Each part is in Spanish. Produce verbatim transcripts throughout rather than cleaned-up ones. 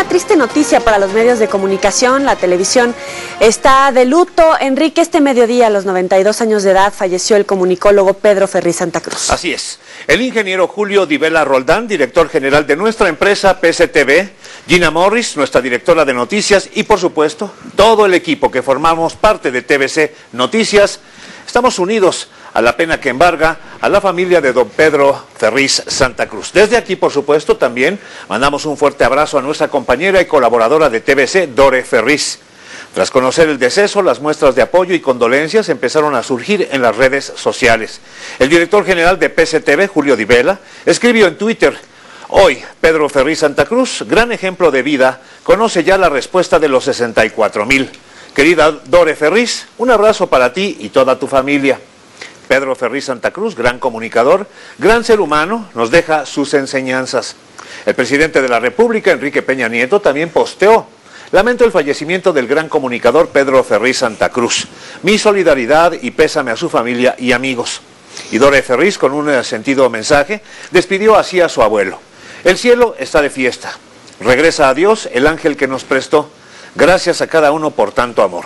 una triste noticia para los medios de comunicación. La televisión está de luto. Enrique, este mediodía, a los noventa y dos años de edad, falleció el comunicólogo Pedro Ferríz Santa Cruz. Así es. El ingeniero Julio Di Bella Roldán, director general de nuestra empresa P C T V, Gina Morris, nuestra directora de noticias, y por supuesto, todo el equipo que formamos parte de T V C Noticias, estamos unidos a la pena que embarga a la familia de don Pedro Ferríz Santa Cruz. Desde aquí, por supuesto, también mandamos un fuerte abrazo a nuestra compañera y colaboradora de T V C, Dore Ferríz. Tras conocer el deceso, las muestras de apoyo y condolencias empezaron a surgir en las redes sociales. El director general de P C T V, Julio Di Vela, escribió en Twitter: hoy, Pedro Ferríz Santa Cruz, gran ejemplo de vida, conoce ya la respuesta de los sesenta y cuatro mil. Querida Dore Ferríz, un abrazo para ti y toda tu familia. Pedro Ferríz Santa Cruz, gran comunicador, gran ser humano, nos deja sus enseñanzas. El presidente de la República, Enrique Peña Nieto, también posteó: lamento el fallecimiento del gran comunicador Pedro Ferríz Santa Cruz. Mi solidaridad y pésame a su familia y amigos. Y Dore Ferríz, con un sentido mensaje, despidió así a su abuelo: el cielo está de fiesta. Regresa a Dios el ángel que nos prestó. Gracias a cada uno por tanto amor.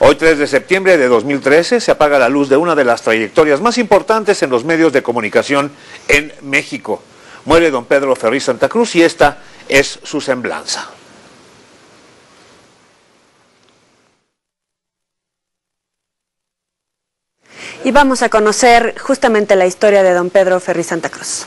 Hoy, tres de septiembre de dos mil trece, se apaga la luz de una de las trayectorias más importantes en los medios de comunicación en México. Muere don Pedro Ferríz Santa Cruz y esta es su semblanza. Y vamos a conocer justamente la historia de don Pedro Ferríz Santa Cruz.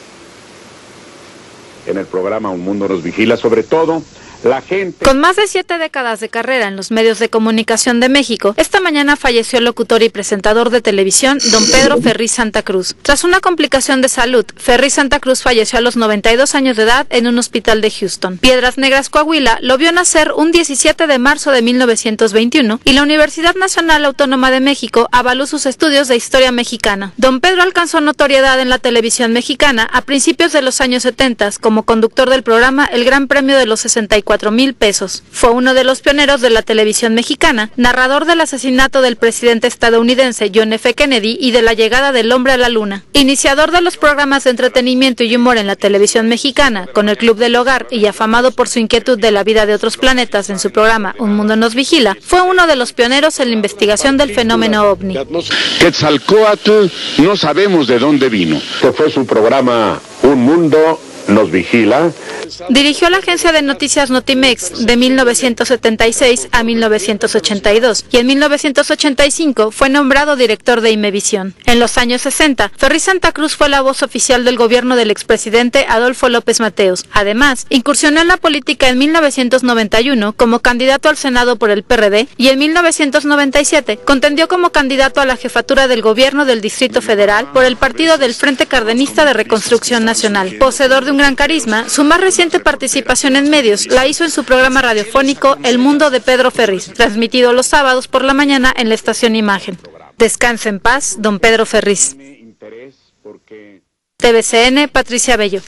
En el programa Un Mundo nos vigila, sobre todo la gente. Con más de siete décadas de carrera en los medios de comunicación de México, esta mañana falleció el locutor y presentador de televisión, don Pedro Ferríz Santa Cruz. Tras una complicación de salud, Ferríz Santa Cruz falleció a los noventa y dos años de edad en un hospital de Houston. Piedras Negras Coahuila lo vio nacer un diecisiete de marzo de mil novecientos veintiuno y la Universidad Nacional Autónoma de México avaló sus estudios de historia mexicana. Don Pedro alcanzó notoriedad en la televisión mexicana a principios de los años setenta como conductor del programa El Gran Premio de los sesenta y cuatro. cuatro mil pesos. Fue uno de los pioneros de la televisión mexicana, narrador del asesinato del presidente estadounidense John F. Kennedy y de la llegada del hombre a la luna. Iniciador de los programas de entretenimiento y humor en la televisión mexicana, con el Club del Hogar y afamado por su inquietud de la vida de otros planetas en su programa Un Mundo nos vigila, fue uno de los pioneros en la investigación del fenómeno ovni. Quetzalcóatl no sabemos de dónde vino. Este fue su programa Un Mundo nos vigila. Dirigió la agencia de noticias Notimex de mil novecientos setenta y seis a mil novecientos ochenta y dos y en mil novecientos ochenta y cinco fue nombrado director de Imevisión. En los años sesenta, Ferríz Santa Cruz fue la voz oficial del gobierno del expresidente Adolfo López Mateos. Además, incursionó en la política en mil novecientos noventa y uno como candidato al Senado por el P R D y en mil novecientos noventa y siete contendió como candidato a la jefatura del gobierno del Distrito Federal por el partido del Frente Cardenista de Reconstrucción Nacional. Poseedor de un gran carisma, su más reciente participación en medios la hizo en su programa radiofónico El Mundo de Pedro Ferríz, transmitido los sábados por la mañana en la estación Imagen. Descanse en paz, don Pedro Ferríz. T V C N, Patricia Bello.